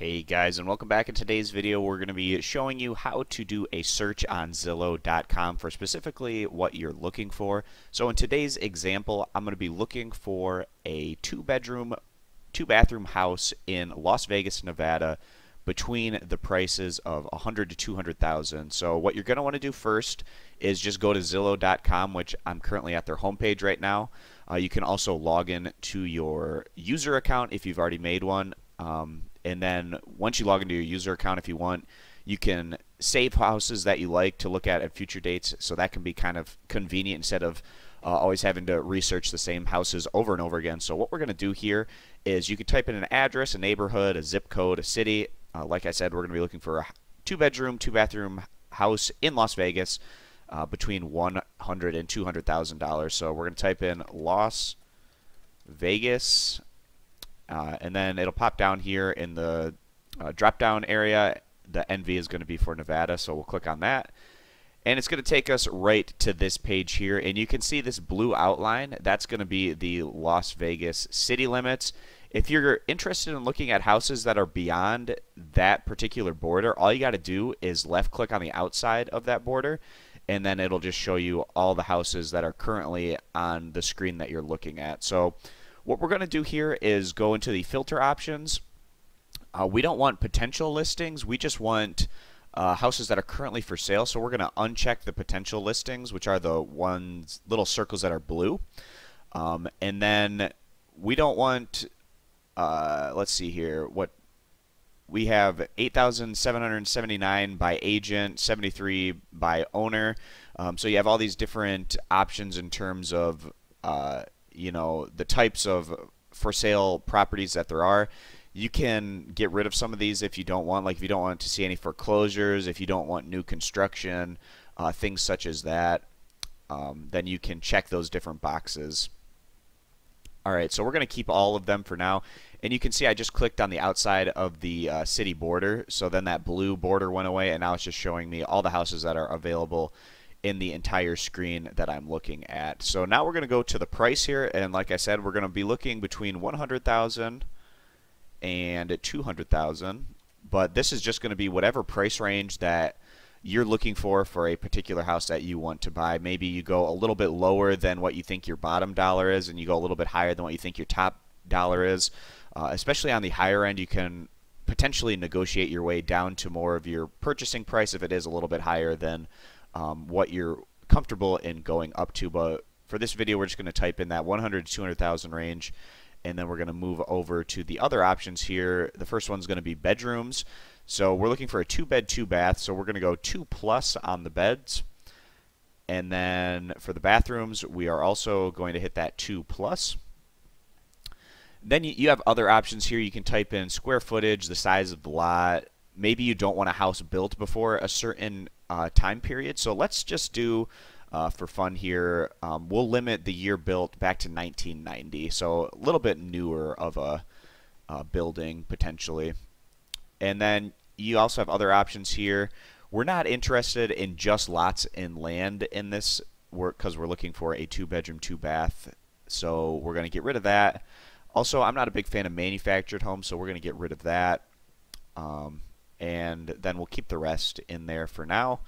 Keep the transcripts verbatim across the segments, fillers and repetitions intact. Hey guys, and welcome back. In today's video we're going to be showing you how to do a search on Zillow dot com for specifically what you're looking for. So in today's example I'm going to be looking for a two-bedroom, two-bathroom house in Las Vegas, Nevada between the prices of one hundred thousand to two hundred thousand. So what you're going to want to do first is just go to Zillow dot com, which I'm currently at their homepage right now. Uh, you can also log in to your user account if you've already made one. Um, and then once you log into your user account, if you want, you can save houses that you like to look at at future dates. So that can be kind of convenient instead of uh, always having to research the same houses over and over again. So what we're going to do here is you can type in an address, a neighborhood, a zip code, a city. Uh, like I said, we're going to be looking for a two-bedroom, two-bathroom house in Las Vegas uh, between one hundred thousand and two hundred thousand dollars. So we're going to type in Las Vegas. Uh, and then it'll pop down here in the uh, drop-down area. The N V is going to be for Nevada, so we'll click on that. And it's going to take us right to this page here. And you can see this blue outline. That's going to be the Las Vegas city limits. If you're interested in looking at houses that are beyond that particular border, all you got to do is left-click on the outside of that border, and then it'll just show you all the houses that are currently on the screen that you're looking at. So what we're going to do here is go into the filter options. Uh, we don't want potential listings. We just want uh, houses that are currently for sale. So we're going to uncheck the potential listings, which are the ones, little circles that are blue. Um, and then we don't want, uh, let's see here, what we have eight thousand seven hundred seventy-nine by agent, seventy-three by owner. Um, so you have all these different options in terms of uh, you know, the types of for sale properties that there are. You can get rid of some of these if you don't want, like if you don't want to see any foreclosures, if you don't want new construction, uh, things such as that, um, then you can check those different boxes. Alright, so we're going to keep all of them for now. And you can see I just clicked on the outside of the uh, city border, so then that blue border went away, and now it's just showing me all the houses that are available in the entire screen that I'm looking at. So now we're going to go to the price here, and like I said, we're going to be looking between one hundred thousand and two hundred thousand, but this is just going to be whatever price range that you're looking for for a particular house that you want to buy. Maybe you go a little bit lower than what you think your bottom dollar is, and you go a little bit higher than what you think your top dollar is. Uh, especially on the higher end, you can potentially negotiate your way down to more of your purchasing price if it is a little bit higher than Um, what you're comfortable in going up to. But for this video we're just going to type in that one hundred thousand to two hundred thousand range, and then we're going to move over to the other options here. The first one's going to be bedrooms. So we're looking for a two bed, two bath, so we're going to go two plus on the beds, and then for the bathrooms we are also going to hit that two plus. Then you have other options here. You can type in square footage, the size of the lot. Maybe you don't want a house built before a certain Uh, time period. So let's just do, uh, for fun here, um, we'll limit the year built back to nineteen ninety. So a little bit newer of a uh, building potentially. And then you also have other options here. We're not interested in just lots and land in this work because we're looking for a two bedroom, two bath. So we're going to get rid of that. Also, I'm not a big fan of manufactured homes, so we're going to get rid of that. Um, and then we'll keep the rest in there for now.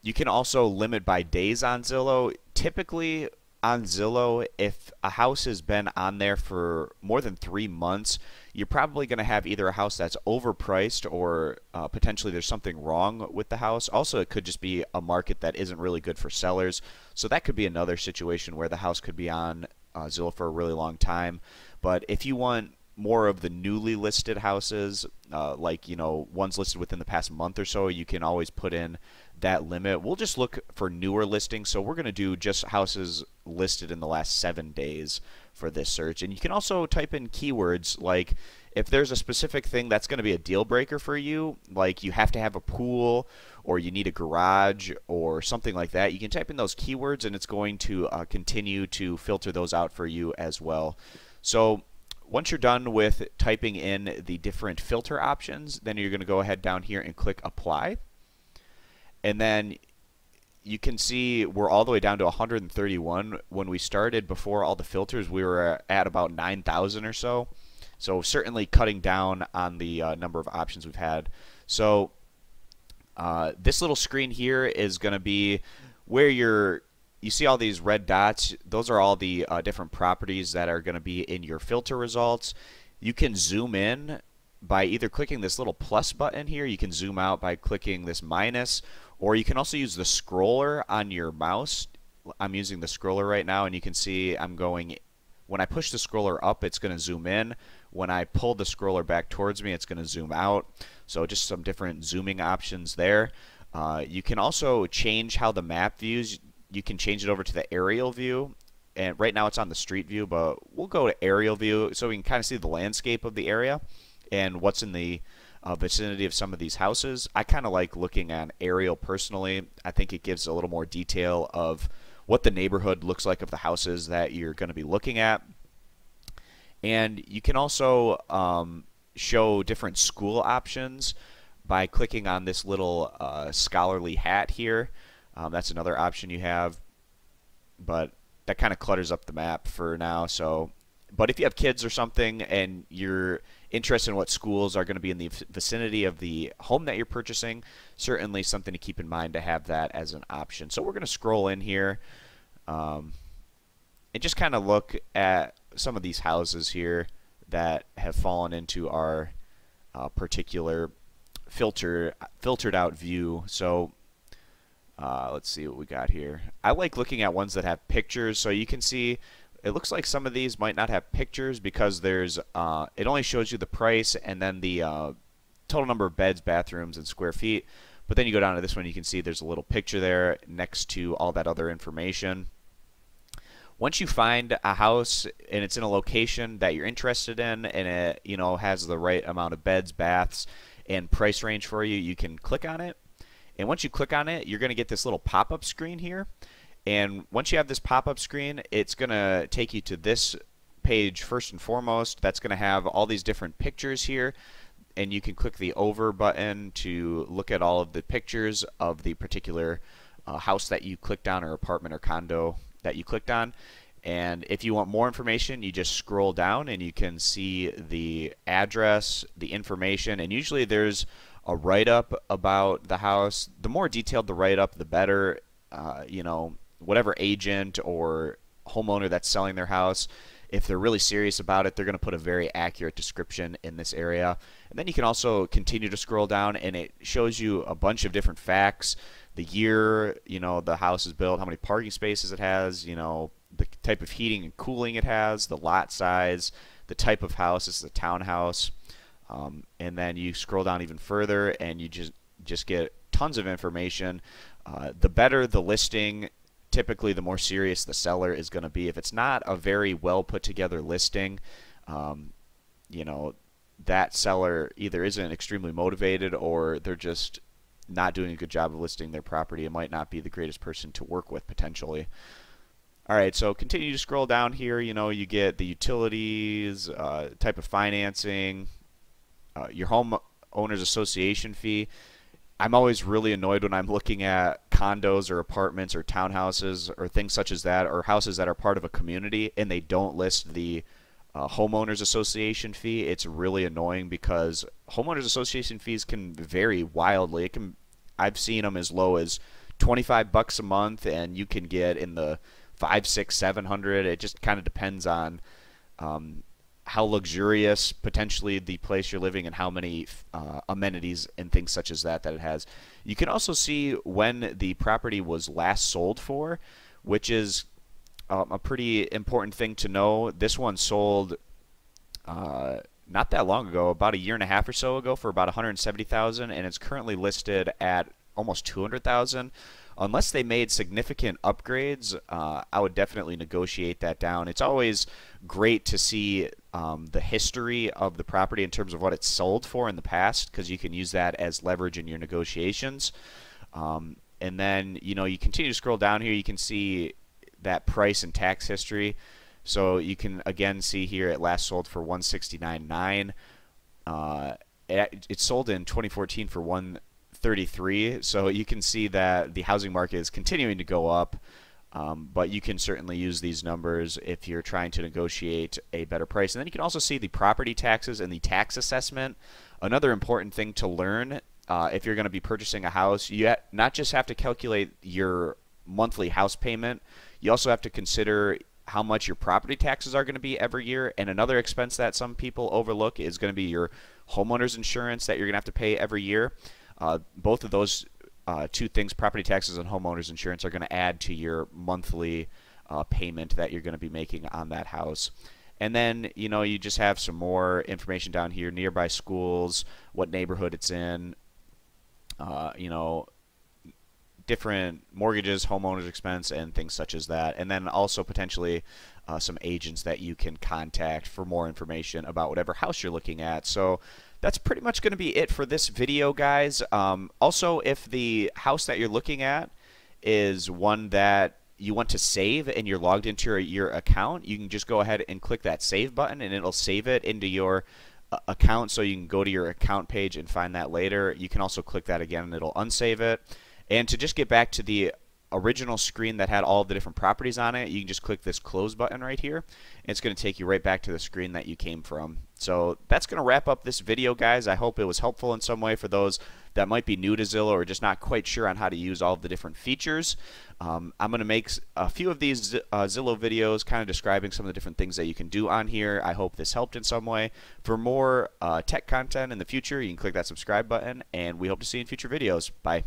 You can also limit by days on Zillow. Typically on Zillow, if a house has been on there for more than three months, you're probably going to have either a house that's overpriced or uh, potentially there's something wrong with the house. Also, it could just be a market that isn't really good for sellers. So that could be another situation where the house could be on uh, Zillow for a really long time. But if you want more of the newly listed houses, uh, like, you know, ones listed within the past month or so, you can always put in that limit. We'll just look for newer listings, so we're going to do just houses listed in the last seven days for this search. And you can also type in keywords, like if there's a specific thing that's going to be a deal breaker for you, like you have to have a pool or you need a garage or something like that, you can type in those keywords and it's going to uh, continue to filter those out for you as well. So once you're done with typing in the different filter options, then you're going to go ahead down here and click apply. And then you can see we're all the way down to one hundred thirty-one. When we started, before all the filters, we were at about nine thousand or so. So certainly cutting down on the uh, number of options we've had. So uh, this little screen here is going to be where you're, you see all these red dots. Those are all the uh, different properties that are going to be in your filter results. You can zoom in by either clicking this little plus button here. You can zoom out by clicking this minus, or you can also use the scroller on your mouse. I'm using the scroller right now, and you can see I'm going, when I push the scroller up, it's going to zoom in. When I pull the scroller back towards me, it's going to zoom out. So just some different zooming options there. Uh, you can also change how the map views. You can change it over to the aerial view. And right now it's on the street view, but we'll go to aerial view so we can kind of see the landscape of the area and what's in the Uh, vicinity of some of these houses. I kind of like looking at aerial personally. I think it gives a little more detail of what the neighborhood looks like of the houses that you're going to be looking at. And you can also um, show different school options by clicking on this little uh, scholarly hat here. Um, that's another option you have, but that kind of clutters up the map for now. So, but if you have kids or something and you're interest in what schools are going to be in the vicinity of the home that you're purchasing, certainly something to keep in mind to have that as an option. So we're going to scroll in here um, and just kind of look at some of these houses here that have fallen into our uh, particular filter filtered out view. So uh, let's see what we got here. I like looking at ones that have pictures, so you can see it looks like some of these might not have pictures because there's uh, it only shows you the price and then the uh, total number of beds, bathrooms, and square feet. But then you go down to this one, you can see there's a little picture there next to all that other information. Once you find a house and it's in a location that you're interested in and it, you know, has the right amount of beds, baths, and price range for you, you can click on it. And once you click on it, you're going to get this little pop-up screen here. And once you have this pop-up screen, it's going to take you to this page first and foremost. That's going to have all these different pictures here. And you can click the over button to look at all of the pictures of the particular uh, house that you clicked on, or apartment or condo that you clicked on. And if you want more information, you just scroll down and you can see the address, the information, and usually there's a write-up about the house. The more detailed the write-up, the better. Uh, you know, whatever agent or homeowner that's selling their house, if they're really serious about it, they're going to put a very accurate description in this area. And then you can also continue to scroll down, and it shows you a bunch of different facts: the year, you know, the house is built, how many parking spaces it has, you know, the type of heating and cooling it has, the lot size, the type of house. This is a townhouse. Um, and then you scroll down even further, and you just just get tons of information. Uh, the better the listing, typically the more serious the seller is going to be. If it's not a very well put together listing, um, you know, that seller either isn't extremely motivated or they're just not doing a good job of listing their property and might not be the greatest person to work with potentially. All right, so continue to scroll down here. You know, you get the utilities, uh, type of financing, uh, your homeowners association fee. I'm always really annoyed when I'm looking at condos or apartments or townhouses or things such as that, or houses that are part of a community, and they don't list the uh, homeowners association fee. It's really annoying because homeowners association fees can vary wildly. It can, I've seen them as low as twenty-five bucks a month, and you can get in the five, six, seven hundred. It just kind of depends on um, how luxurious potentially the place you're living and how many uh, amenities and things such as that that it has. You can also see when the property was last sold for, which is um, a pretty important thing to know. This one sold uh, not that long ago, about a year and a half or so ago, for about one hundred seventy thousand dollars, and it's currently listed at almost two hundred thousand dollars. Unless they made significant upgrades, uh, I would definitely negotiate that down. It's always great to see um, the history of the property in terms of what it's sold for in the past, because you can use that as leverage in your negotiations. Um, and then, you know, you continue to scroll down here, you can see that price and tax history. So you can again see here it last sold for one hundred sixty-nine thousand nine hundred dollars. Uh, it, it sold in twenty fourteen for one hundred thirty-three thousand. So you can see that the housing market is continuing to go up. Um, but you can certainly use these numbers if you're trying to negotiate a better price. And then you can also see the property taxes and the tax assessment. Another important thing to learn, uh, if you're going to be purchasing a house, you not just have to calculate your monthly house payment, you also have to consider how much your property taxes are going to be every year. And another expense that some people overlook is going to be your homeowner's insurance that you're going to have to pay every year. Uh, both of those Uh, two things, property taxes and homeowners insurance, are going to add to your monthly uh, payment that you're going to be making on that house. And then, you know, you just have some more information down here, nearby schools, what neighborhood it's in, uh, you know, different mortgages, homeowners expense, and things such as that. And then also potentially uh, some agents that you can contact for more information about whatever house you're looking at. So that's pretty much going to be it for this video, guys. Um, also, if the house that you're looking at is one that you want to save and you're logged into your, your account, you can just go ahead and click that save button and it'll save it into your uh, account, so you can go to your account page and find that later. You can also click that again and it'll unsave it. And to just get back to the original screen that had all the different properties on it, you can just click this close button right here, and it's going to take you right back to the screen that you came from. So that's going to wrap up this video, guys. I hope it was helpful in some way for those that might be new to Zillow or just not quite sure on how to use all of the different features. Um, I'm going to make a few of these uh, Zillow videos kind of describing some of the different things that you can do on here. I hope this helped in some way. For more uh, tech content in the future, you can click that subscribe button, and we hope to see you in future videos. Bye.